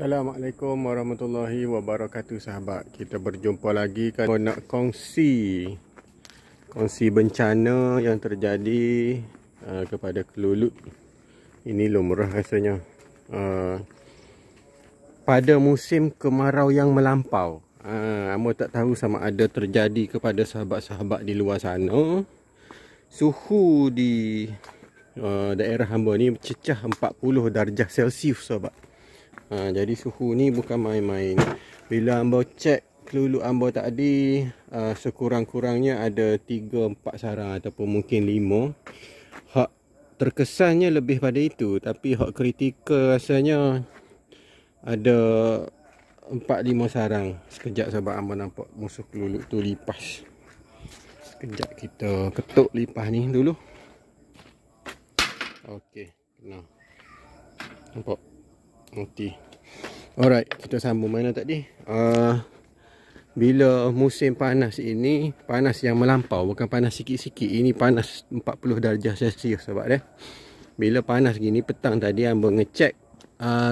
Assalamualaikum warahmatullahi wabarakatuh sahabat. Kita berjumpa lagi. Kita nak kongsi bencana yang terjadi kepada kelulut. Ini lumrah rasanya pada musim kemarau yang melampau. Amor tak tahu sama ada terjadi kepada sahabat-sahabat di luar sana. Suhu di daerah hamba ni cecah 40 darjah Celsius sahabat. Jadi suhu ni bukan main-main. Bila hamba cek kelulut hamba tadi, sekurang-kurangnya ada 3-4 sarang ataupun mungkin 5. Hak terkesannya lebih pada itu, tapi hak kritikal rasanya ada 4-5 sarang. Sekejap sahabat, hamba nampak musuh kelulut tu lipas. Sekejap kita ketuk lipas ni dulu. Okey, kena. Nampak? Nanti. Alright, kita sambung mana tadi. Bila musim panas ini, panas yang melampau, bukan panas sikit-sikit. Ini panas 40 darjah Celsius sahabat dah. Bila panas gini, petang tadi hamba ngecek,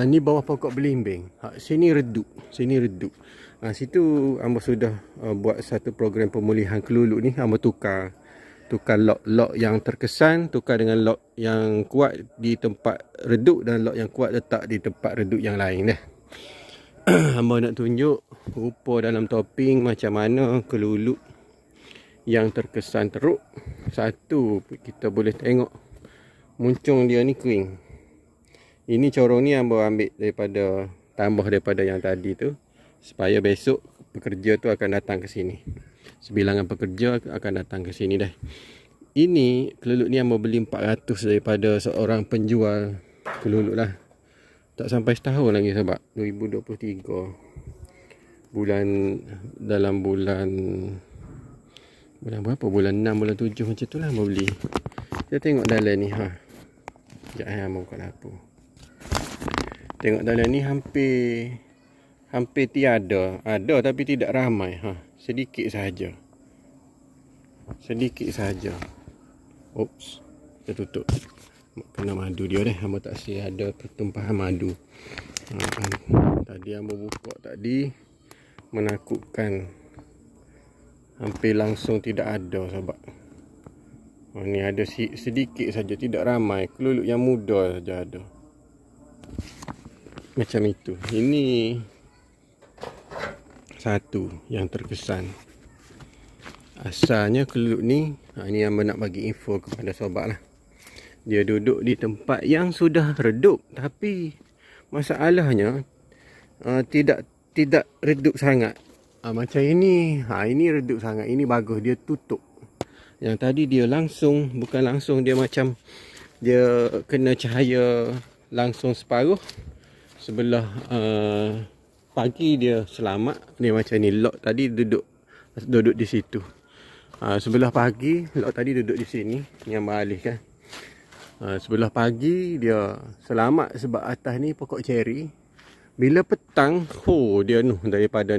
ni bawah pokok belimbing. Sini redup, sini redup. Situ hamba sudah buat satu program pemulihan kelulut ni. Hamba tukar log yang terkesan, tukar dengan log yang kuat di tempat redup dan log yang kuat letak di tempat redup yang lain dah. Hamba nak tunjuk rupa dalam topping macam mana kelulut yang terkesan teruk. Satu, kita boleh tengok muncung dia ni kering. Ini corong ni hamba ambil daripada, tambah daripada yang tadi tu, supaya besok pekerja tu akan datang ke sini. Sebilangan pekerja akan datang ke sini dah. Ini kelulut ni hamba beli 400 daripada seorang penjual kelulut lah. Tak sampai setahun lagi sahabat. 2023. Bulan berapa? Bulan 6, bulan 7 macam tu lah hamba beli. Kita tengok dalam ni. Sekejap hamba buka dapur. Tengok dalam ni hampir tiada. Ada tapi tidak ramai. Sedikit sahaja. Oops, kita tutup. Kena madu dia dah. Hamba tak sihat ada pertumpahan madu. Tadi hamba buka tadi menakutkan. Hampir langsung tidak ada sahabat. Ni ada sedikit saja, tidak ramai. Kelulut yang muda saja ada. Macam itu. Ini satu yang terkesan. Asalnya kelulut ni, ini yang nak bagi info kepada sobat lah. Dia duduk di tempat yang sudah redup, tapi masalahnya tidak redup sangat. Macam ini. Ini redup sangat. Ini bagus, dia tutup. Yang tadi dia langsung, bukan langsung, dia macam dia kena cahaya langsung separuh. Sebelah pagi dia selamat. Dia macam ni, log tadi duduk di situ. Sebelah pagi, log tadi duduk di sini. Yang beralih kan. Sebelah pagi dia selamat sebab atas ni pokok ceri. Bila petang, dia daripada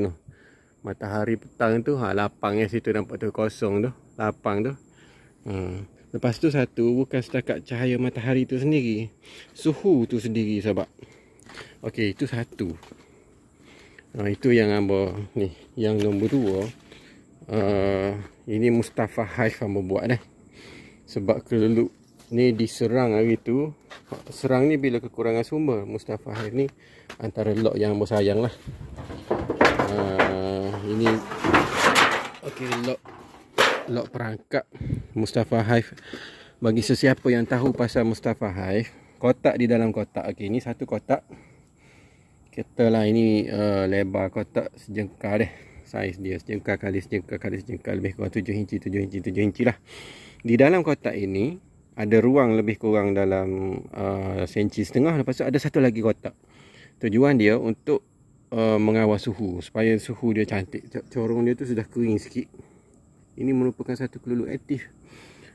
matahari petang tu, lapang yang situ nampak tu kosong tu. Lapang tu. Lepas tu satu, bukan setakat cahaya matahari tu sendiri, suhu tu sendiri sahabat. Okey, itu satu. Itu yang hamba ni. Yang nombor dua, ini Mustafa Haif hamba buat dah. Sebab kelulut ni diserang hari tu. Serang ni bila kekurangan sumber. Mustafa Haif ni antara log yang hamba sayang lah. Ini okey, log perangkap Mustafa Haif. Bagi sesiapa yang tahu pasal Mustafa Haif, kotak di dalam kotak. Okey, ni satu kotak. Katalah ini lebar kotak sejengkal deh. Saiz dia sejengkal kali sejengkal. Lebih kurang 7 inci lah. Di dalam kotak ini ada ruang lebih kurang dalam senti setengah. Lepas tu ada satu lagi kotak. Tujuan dia untuk mengawal suhu, supaya suhu dia cantik. Corong dia tu sudah kering sikit. Ini merupakan satu kelulut aktif.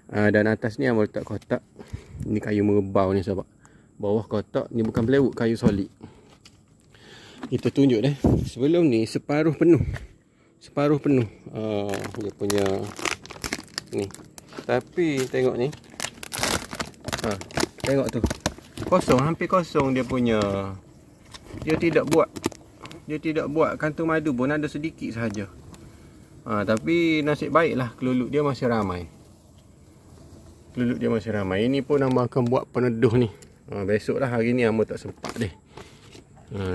Dan atas ni hamba letak kotak. Ni kayu merebau ni sahabat. Bawah kotak ni bukan plywood, kayu solid. Kita tunjuk dah. Sebelum ni separuh penuh. Dia punya ni. Tapi tengok ni. Tengok tu. Kosong, hampir kosong dia punya Dia tidak buat kantung madu pun ada sedikit sahaja. Tapi nasib baiklah keluluk dia masih ramai. Keluluk dia masih ramai. Ini pun hamba akan buat peneduh ni. Besok lah, hari ni hamba tak sempat deh.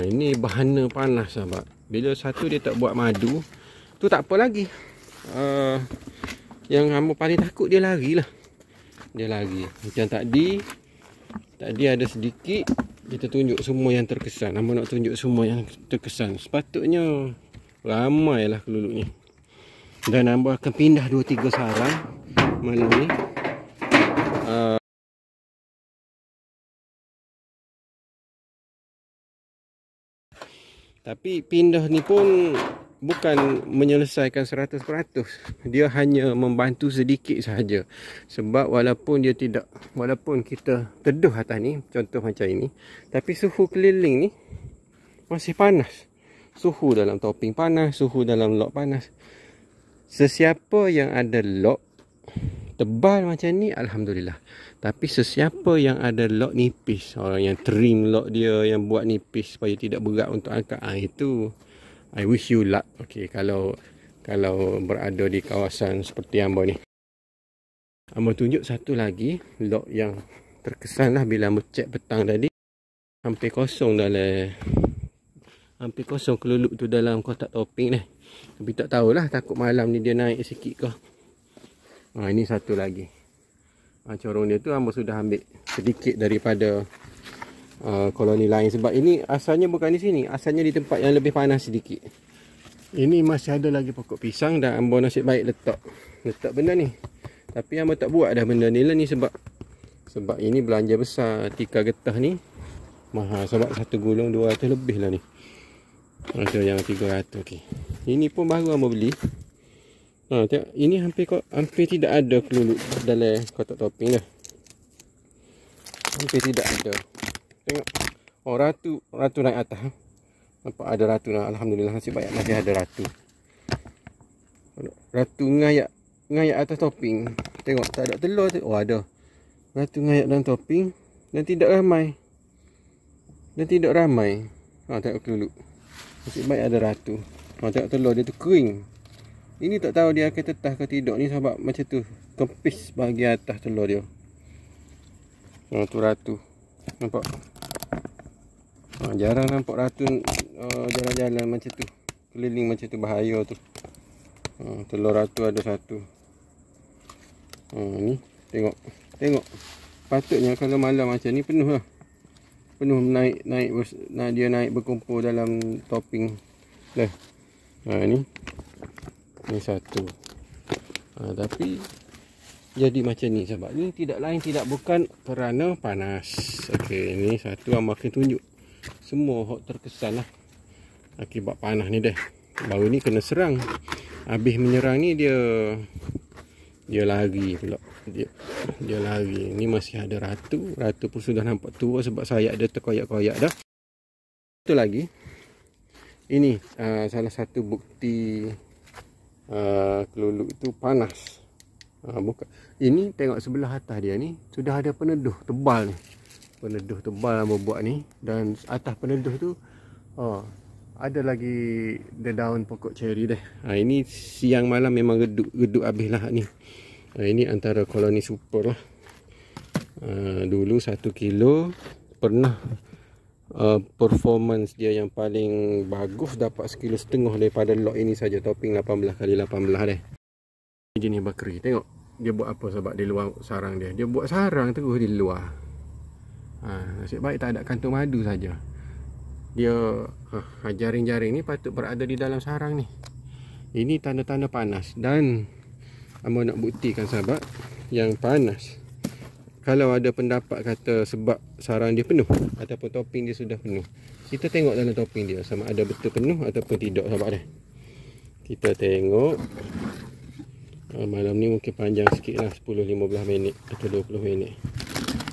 Ini bahana panas sahabat. Bila satu dia tak buat madu, tu tak apa lagi. Yang hamba paling takut dia lari lah. Dia lari. Macam tadi ada sedikit. Kita tunjuk semua yang terkesan. Hamba nak tunjuk semua yang terkesan. Sepatutnya ramailah keluluk ni. Dan hamba akan pindah 2-3 sarang malam ni. Tapi pindah ni pun bukan menyelesaikan 100%. Dia hanya membantu sedikit sahaja. Sebab walaupun kita teduh atas ni, contoh macam ini, tapi suhu keliling ni masih panas. Suhu dalam topping panas, suhu dalam log panas. Sesiapa yang ada log tebal macam ni, alhamdulillah. Tapi sesiapa yang ada log nipis, orang yang trim log dia, yang buat nipis supaya tidak berat untuk angkat, itu I wish you luck. Okey, kalau berada di kawasan seperti hamba ni. Hamba tunjuk satu lagi log yang terkesanlah bila hamba cek petang tadi. Hampir kosong keluluk tu dalam kotak topping ni. Tapi tak tahulah, takut malam ni dia naik sikit ke. Ini satu lagi. Corong dia tu hamba sudah ambil sedikit daripada koloni lain, sebab ini asalnya bukan di sini, asalnya di tempat yang lebih panas sedikit. Ini masih ada lagi pokok pisang dan hamba nasib baik letak benda ni. Tapi hamba tak buat dah benda ni lah ni, sebab ini belanja besar. Tikar getah ni mahal sebab satu gulung 200 lebih lah ni. Macam yang 300. Okey. Ini pun baru hamba beli. Tengok, ini hampir tidak ada keluluk dalam kotak topping dah. Hampir tidak ada. Tengok, ratu naik atas. Nampak ada ratu lah. Alhamdulillah, nasib baik masih ada ratu. Ratu ngayak atas topping. Tengok, tak ada telur tu. Oh, ada. Ratu ngayak dalam topping. Dan tidak ramai. Tengok keluluk. Nasib baik ada ratu. Tengok telur dia tu kering. Ini tak tahu dia akan tetah ke tidak ni sahabat. Macam tu, kempis bahagian atas telur dia. Tu ratu. Nampak? Jarang nampak ratu jalan-jalan macam tu, keliling macam tu, bahaya tu. Telur ratu ada satu. Ni tengok. Patutnya kalau malam macam ni penuh lah. Penuh naik dia naik berkumpul dalam topping. Dah. Ni satu. Tapi jadi macam ni sahabat. Ni tidak lain tidak bukan kerana panas. Okey, ini satu hamba akan tunjuk. Semua hok terkesan lah akibat panah ni dah. Baru ni kena serang. Habis menyerang ni dia lari pula. Dia lari. Ni masih ada ratu. Ratu pun sudah nampak tua sebab sayap dia terkoyak-koyak dah. Satu lagi. Ini salah satu bukti keluluk tu panas. Bukan. Ini tengok sebelah atas dia ni sudah ada peneduh tebal ni. Peneduh tebal hamba buat ni. Dan atas peneduh tu ada lagi daun pokok ceri dah. Ini siang malam memang geduk habis lah ni. Ini antara koloni super lah. Dulu 1 kilo pernah performance dia yang paling bagus dapat 1,5 kilo daripada lot ini saja. Topping 18x18 dah. Jenis bakri. Tengok dia buat apa sahabat di luar sarang dia. Dia buat sarang terus di luar. Nasib baik tak ada kantung madu saja. Dia jaring-jaring ni patut berada di dalam sarang ni. Ini tanda-tanda panas. Dan hamba nak buktikan sahabat yang panas. Kalau ada pendapat kata sebab sarang dia penuh ataupun topping dia sudah penuh, kita tengok dalam topping dia sama ada betul penuh ataupun tidak sahabat dah. Kita tengok. Malam ni mungkin panjang sikit lah, 10-15 minit atau 20 minit.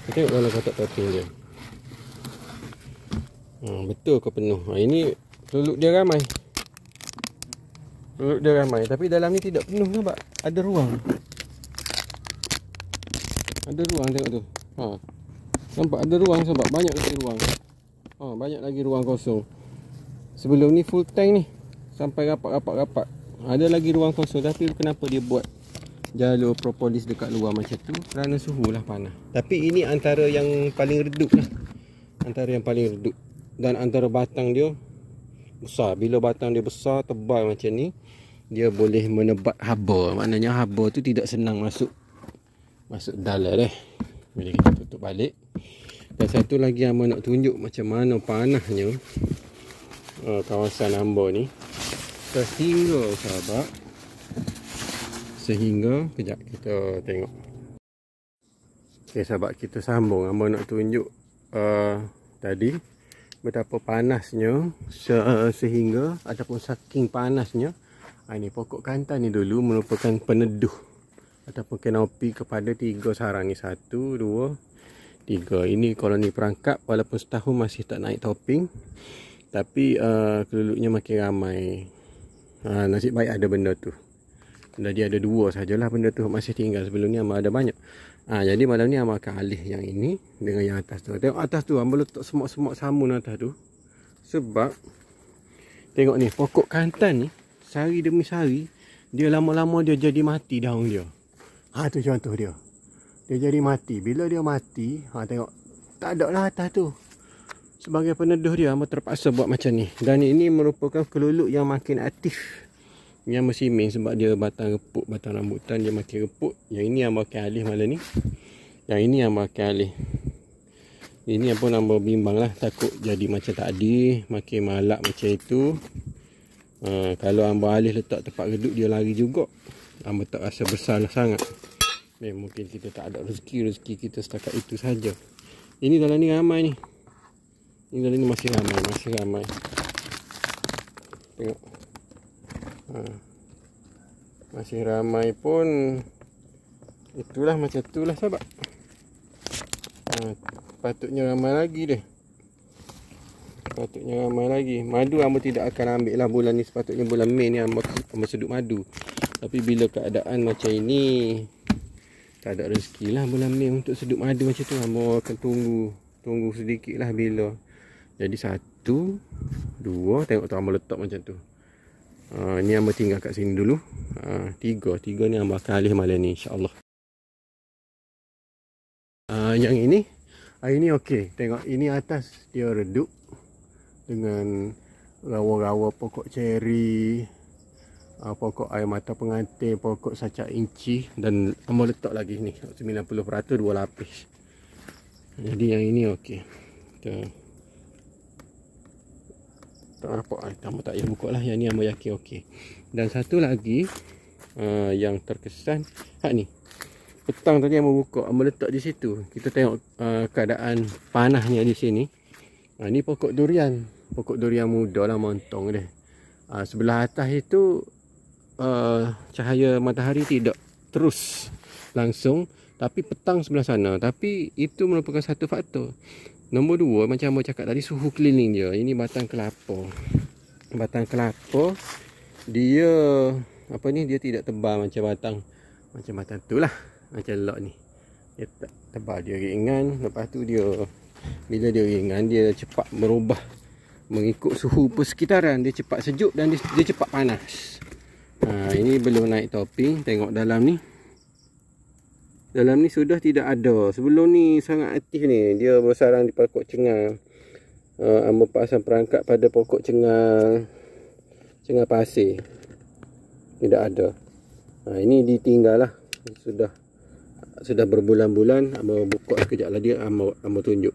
Kita tengok dalam kotak topping dia. Betul ke penuh? Ini keluluk dia ramai. Keluluk dia ramai. Tapi dalam ni tidak penuh nampak. Ada ruang. Ada ruang, tengok tu. Nampak ada ruang sebab banyak ruang. Banyak lagi ruang kosong. Sebelum ni full tank ni, sampai rapat-rapat-rapat. Ada lagi ruang kosong. Tapi kenapa dia buat jalur propolis dekat luar macam tu? Kerana suhu lah, panas. Tapi ini antara yang paling redup lah. Antara yang paling redup. Dan antara batang dia besar. Bila batang dia besar, tebal macam ni, dia boleh menebat haba. Maknanya haba tu tidak senang masuk dalam dah. Bila kita tutup balik. Dan satu lagi yang nak tunjuk macam mana panasnya kawasan hamba ni. Sehingga sahabat, sehingga kejap kita tengok. Okey sahabat, kita sambung. Hamba nak tunjuk tadi betapa panasnya sehingga ataupun saking panasnya. Ini pokok kantan ni dulu merupakan peneduh ataupun kanopi kepada tiga sarang ni. 1, 2, 3. Ini koloni perangkap walaupun setahun masih tak naik topping. Tapi keluluknya makin ramai. Nasib baik ada benda tu. Jadi ada 2 sajalah benda tu masih tinggal. Sebelum ni hamba ada banyak. Jadi malam ni hamba akan alih yang ini dengan yang atas tu. Tengok atas tu, hamba letak semak-semak samun atas tu. Sebab tengok ni, pokok kantan ni sehari demi sehari dia lama-lama dia jadi mati daun dia. Tu contoh dia. Dia jadi mati. Bila dia mati, tengok tak ada lah atas tu. Sebagai peneduh dia, hamba terpaksa buat macam ni. Dan ini merupakan keluluk yang makin aktif, yang bersiming. Sebab dia batang reput, batang rambutan dia makin reput. Yang ini hamba akan alih malam ni. Yang ini hamba akan alih. Ini pun hamba bimbang lah, takut jadi macam tadi, makin malak macam itu. Kalau hamba alih letak tempat redup, dia lari juga. Hamba tak rasa bersalah sangat. Mungkin kita tak ada rezeki. Rezeki kita setakat itu saja. Ini dalam ni ramai ni. Ini dalam ni masih ramai, tengok. Masih ramai pun. Itulah macam tu lah sahabat. Patutnya ramai lagi dia. Madu hamba tidak akan ambil lah bulan ni. Sepatutnya bulan Mei ni hamba sedut madu. Tapi bila keadaan macam ini, tak ada rezeki lah bulan Mei untuk sedut madu macam tu. Hamba akan tunggu sedikit lah bila. Jadi 1, 2. Tengok tu hamba letak macam tu. Ni hamba tinggal kat sini dulu. 3 ni hamba akan alih malam ni, insyaAllah. Yang ini, ini ok. Tengok ini atas dia redup dengan rawa-rawa pokok ceri, pokok air mata pengantin, pokok sacak inci. Dan hamba letak lagi ni 90% 2 lapis. Jadi yang ini ok. Kita tak nampak, hamba tak payah buka lah. Yang ni hamba yakin okey. Dan satu lagi yang terkesan ni, petang tadi hamba buka, hamba letak di situ. Kita tengok keadaan panahnya di sini. Ni pokok durian. Pokok durian muda lah, montong dia. Sebelah atas itu cahaya matahari tidak terus langsung, tapi petang sebelah sana. Tapi itu merupakan satu faktor. Nombor 2, macam hamba cakap tadi, suhu keliling dia. Ini batang kelapa. Dia dia tidak tebal macam batang tu lah. Macam log ni. Dia tak tebal, dia ringan. Lepas tu dia, bila dia ringan, dia cepat berubah mengikut suhu persekitaran. Dia cepat sejuk dan dia cepat panas. Ini belum naik topping. Tengok dalam ni. Dalam ni sudah tidak ada. Sebelum ni sangat aktif ni. Dia bersarang di pokok cengal. Hamba pasang perangkap pada pokok cengal. Cengal pasir. Tidak ada. Ini ditinggal lah. Sudah berbulan-bulan. Hamba buka sekejap lagi. Hamba tunjuk.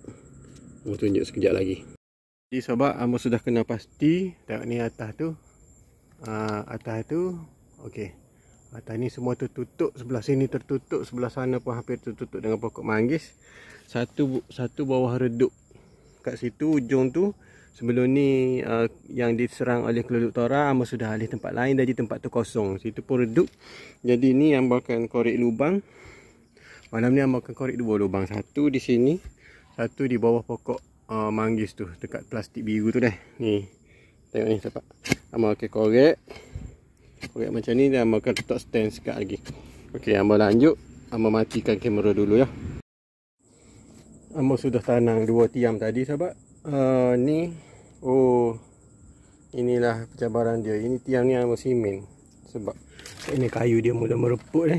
Sekejap lagi. Jadi sahabat, hamba sudah kena pasti. Tengok ni atas tu. Okey. Atas ni semua tertutup, sebelah sini tertutup, sebelah sana pun hampir tertutup dengan pokok manggis. Satu bawah redup. Kat situ ujung tu, sebelum ni yang diserang oleh keluluk tora, hamba sudah alih tempat lain. Jadi tempat tu kosong. Situ pun redup. Jadi ni hamba akan korek lubang. Malam ni hamba akan korek 2 lubang. 1 di sini, 1 di bawah pokok manggis tu, dekat plastik biru tu dah. Ni. Tengok ni sahabat. Hamba akan korek. Korek macam ni dan hamba akan letak stand sekat lagi. Okey, hamba lanjut. Hamba matikan kamera dulu ya. Hamba sudah tanam 2 tiam tadi sahabat. ni, oh, inilah pencabaran dia. Ini tiang ni sama simen. Sebab ini kayu dia mula mereput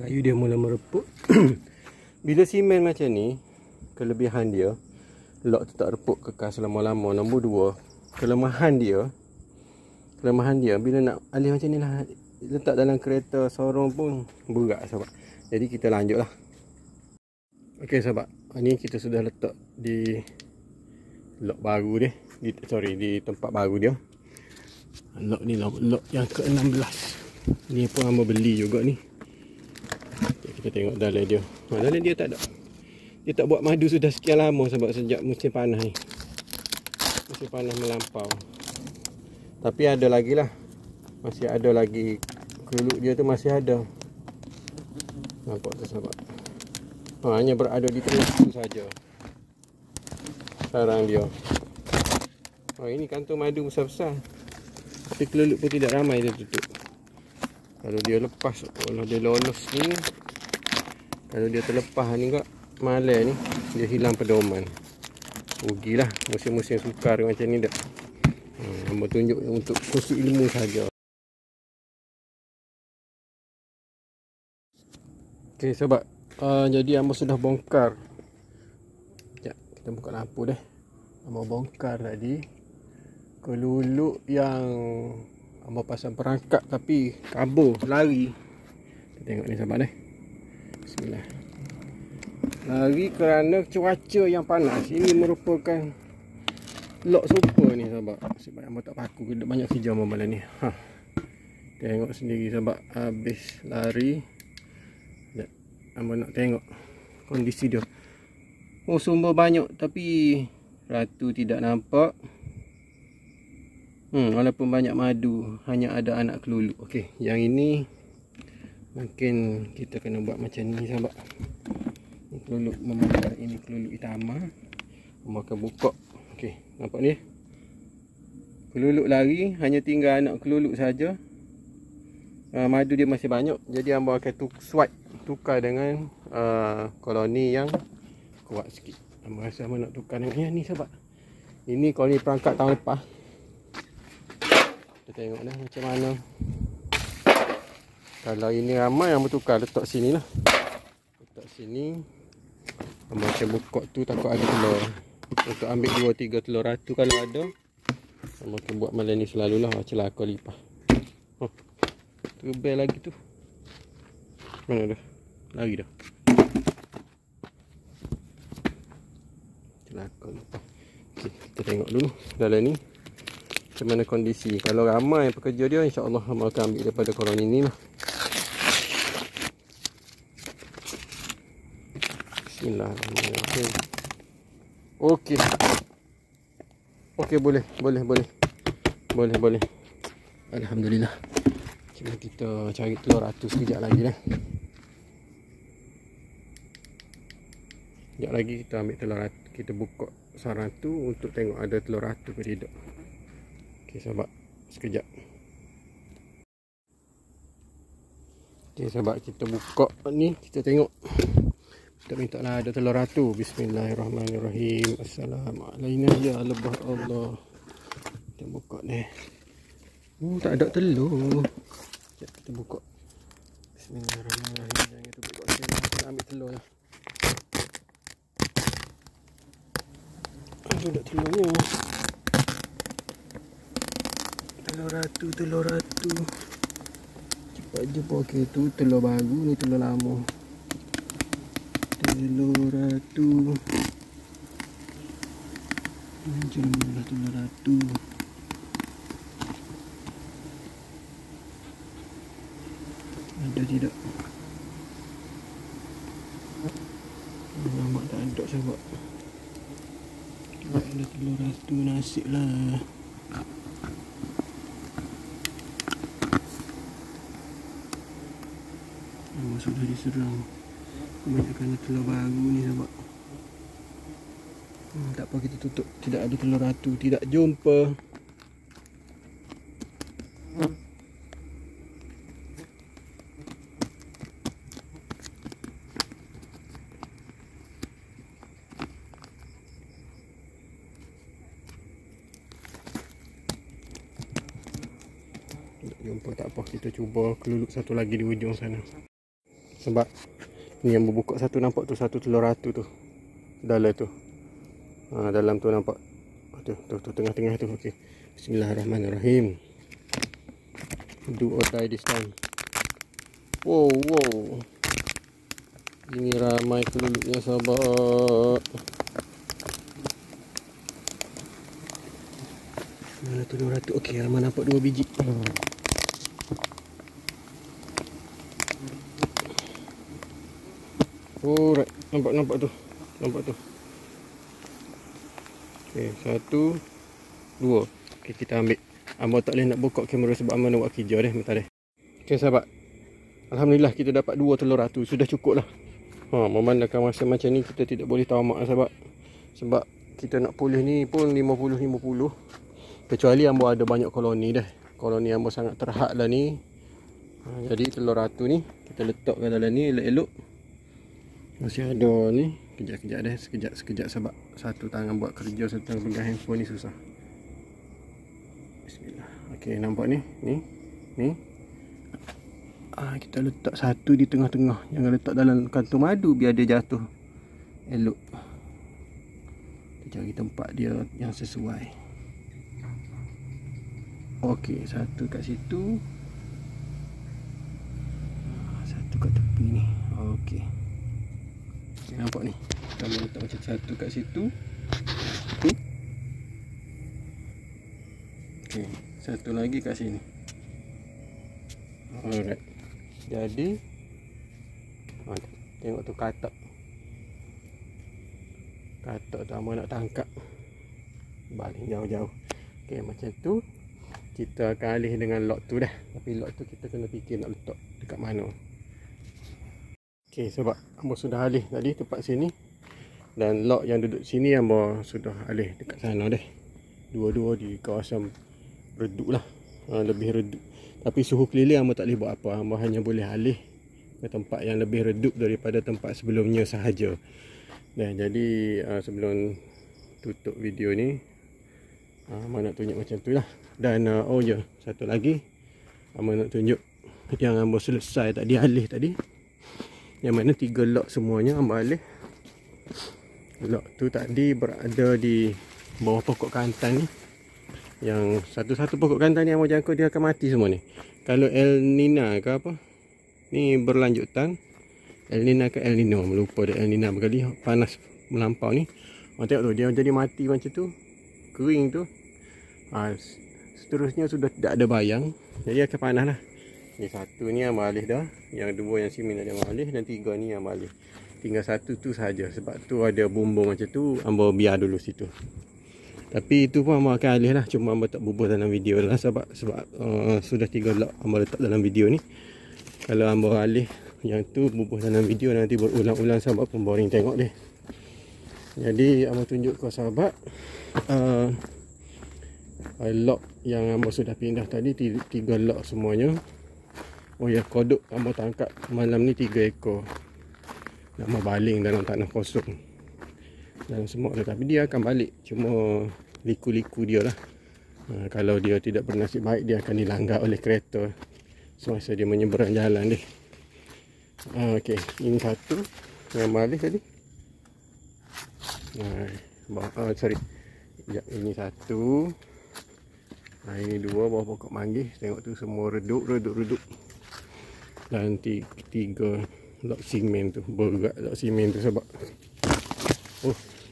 kayu dia mula mereput. Bila simen macam ni, kelebihan dia lok tu tak reput kekal selama-lama. Nombor dua, kelemahan dia bila nak alih macam ni lah, letak dalam kereta sorong pun berat sahabat. Jadi kita lanjutlah. Okey sahabat, ini kita sudah letak di lok baru dia. Di tempat baru dia. Lok ni lok yang ke-16. Ni pun hamba beli juga ni. Kita tengok dalam dia. Dalam dia tak ada. Dia tak buat madu sudah sekian lama sebab sejak musim panas ni. Musim panas melampau. Tapi ada lagi lah. Masih ada lagi. Keluk dia tu masih ada. Nampak tu sahabat. Hanya berada di tengah tu saja. Sarang dia. Ini kantung madu besar-besar. Tapi keleluk pun tidak ramai dia tutup. Kalau dia lepas, kalau dia lolos ni, kalau dia terlepas ni kak, malai ni, dia hilang pedoman. Rugilah musim-musim sukar macam ni dah. Hamba tunjuk untuk khusus ilmu saja. Okey sahabat, jadi hamba sudah bongkar. Sekejap, kita buka lampu dah. Hamba bongkar tadi keluluk yang hamba pasang perangkap tapi kabur lari. Kita tengok ni sahabat dah. Bismillah. Lari kerana cuaca yang panas. Ini merupakan lok super ni sahabat. Sebab hamba tak paku, banyak hijau malam ni. Tengok sendiri sahabat, habis lari. Sekejap, hamba nak tengok kondisi dia. Oh, sumber banyak tapi ratu tidak nampak. Walaupun banyak madu, hanya ada anak keluluk. Okey, yang ini mungkin kita kena buat macam ni sahabat. Ini keluluk membakar, ini keluluk itama. Maka buka. Okey, nampak ni? Keluluk lari, hanya tinggal anak keluluk saja. Madu dia masih banyak. Jadi hamba akan tukar dengan koloni yang kuat sikit. Hamba rasa hamba nak tukar dengan yang ni sahabat. Ini koloni perangkap tahun lepas. Kita tengok dah macam mana. Kalau ini ramai yang bertukar, letak sini lah. Letak sini. Macam buka tu takut ada telur. Untuk ambil 2-3 telur ratu kalau ada. Macam buat malam ni selalulah, celaka lipah. Terbel lagi tu. Mana dah? Lari dah. Celaka lipah. Okay, kita tengok dulu dalam ni macam mana kondisi. Kalau ramai pekerja dia, insya-Allah hamba akan ambil daripada koloni ni lah. Bismillahirrahmanirrahim. Okey. Okey, boleh. Alhamdulillah. Cuma kita cari telur ratu sekejap lagi dah. Sekejap lagi kita ambil telur ratu. Kita buka sarang tu untuk tengok ada telur ratu ke tidak. Okey sahabat, sekejap. Okey sahabat, kita buka ni, kita tengok. Kita minta lah ada telur ratu. Bismillahirrahmanirrahim. Assalamualaikum ya lebah Allah. Kita buka ni. Tak ada telur. Sekejap kita buka. Bismillahirrahmanirrahim. Jangan kita buka ni. Kita ambil telur lah. Aduh, tak telurnya. Telur ratu cepat jumpa. Okey, tu telur baru, ni telur lama. Telur ratu macam mana? Telur ratu ada tidak? Nampak tak ada sahabat. Ada telur ratu, nasib lah. Sudah diserang kebanyakan telur baru ni sahabat. Tak apa, kita tutup. Tidak ada telur ratu, tidak jumpa. jumpa tak apa, kita cuba kelulut satu lagi di hujung sana. Sebab ni yang berbuka satu, nampak tu satu telur ratu tu. Dalam tu, dalam tu nampak tu tengah-tengah tu. Okey. Bismillahirrahmanirrahim. Do or die this time. Wow, wow. Ini ramai kelulutnya sahabat. Mana tu telur ratu? Okey, Rahman nampak 2 biji. Alright, nampak tu. Okey, 1 2. Okey, kita ambil. Abang tak boleh nak buka kamera sebab abang nak buat kerja deh, mentah deh. Okey sahabat. Alhamdulillah kita dapat 2 telur ratu, sudah cukup lah. Memandangkan masa macam ni kita tidak boleh tamak lah sahabat. Sebab kita nak pulih ni pun 50-50. Kecuali ambo ada banyak koloni dah. Koloni ambo sangat terhad lah ni. Jadi telur ratu ni kita letakkan dalam ni elok-elok. Masih ada ni. Kejap-kejap dah. Sekejap sebab satu tangan buat kerja, satu tangan pegang handphone ni susah. Bismillah. Okey, nampak ni. Ni. Kita letak satu di tengah-tengah. Jangan letak dalam kantung madu biar dia jatuh. Elok. Kita cari tempat dia yang sesuai. Okey, satu kat situ, satu kat tepi ni. Okey, nampak ni. Kita letak macam satu kat situ. Okey, satu lagi kat sini. Alright. Jadi tengok tu katak. Katak tu amat nak tangkap. Balik jauh-jauh. Okey, macam tu kita akan alih dengan lot tu dah. Tapi lot tu kita kena fikir nak letak dekat mana. Okey, sebab ambo sudah alih tadi tempat sini. Dan lot yang duduk sini ambo sudah alih dekat sana dah. Dua-dua di kawasan redup lah. Lebih redup. Tapi suhu keliling ambo tak boleh buat apa. Ambo hanya boleh alih ke tempat yang lebih redup daripada tempat sebelumnya sahaja. Dan jadi sebelum tutup video ni, Abang nak tunjuk macam tu lah. Dan satu lagi Abang nak tunjuk yang Abang selesai tadi, alih tadi. Yang mana 3 lok semuanya Abang alih. Lok tu tadi berada di bawah pokok kantan ni. Yang satu-satu pokok kantan ni Abang jangka dia akan mati semua ni. Kalau El Nina ke apa ni berlanjutan, El Nina ke El Nino, lupa dah El Nina berkali. Panas melampau ni, Abang tengok tu dia jadi mati macam tu. Kering tu, seterusnya sudah tidak ada bayang. Jadi akan panas lah. Yang satu ni yang malih dah. Yang 2 yang sini ada malih. Dan 3 ni yang malih. Tinggal 1 tu saja. Sebab tu ada bumbung macam tu, Ambo biar dulu situ. Tapi itu pun Ambo akan alih lah. Cuma Ambo tak bubur dalam video lah. Sebab sudah 3 lot Ambo letak dalam video ni. Kalau Ambo alih yang tu bubur dalam video, nanti berulang-ulang sahabat pun boring tengok dia. Jadi Ambo tunjuk ke sahabat lok yang Ambo sudah pindah tadi. 3 lok semuanya. Kodok Ambo tangkap malam ni 3 ekor. Nak baling dalam tanah kosong, dalam semut tu. Tapi dia akan balik. Cuma liku-liku dia lah. Kalau dia tidak bernasib baik, dia akan dilanggar oleh kereta semasa dia menyeberang jalan dia. Okey, ini satu yang balik tadi. Ini satu. Ini 2 bawah pokok manggis. Tengok tu semua redup. Dan 3 lok simen tu. Berat lok simen tu sebab.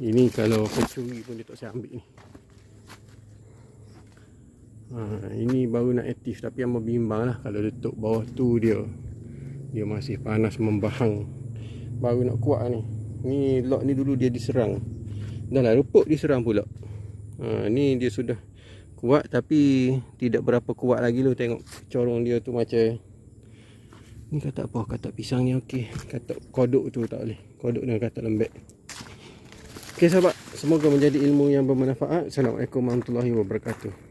Ini kalau pencuri pun dia tak siap ambil ni. Ini baru nak aktif. Tapi yang berbimbang lah. Kalau letup bawah tu dia masih panas membahang, baru nak kuat ni. Ni lok ni dulu dia diserang. Dah lah rupuk diserang pula. Ni dia sudah kuat tapi tidak berapa kuat lagi lo. Tengok corong dia tu macam ni. Katak apa? Katak pisang ni okey. Katak kodok tu tak boleh. Kodok dengan katak lembek. Okey sahabat, semoga menjadi ilmu yang bermanfaat. Assalamualaikum warahmatullahi wabarakatuh.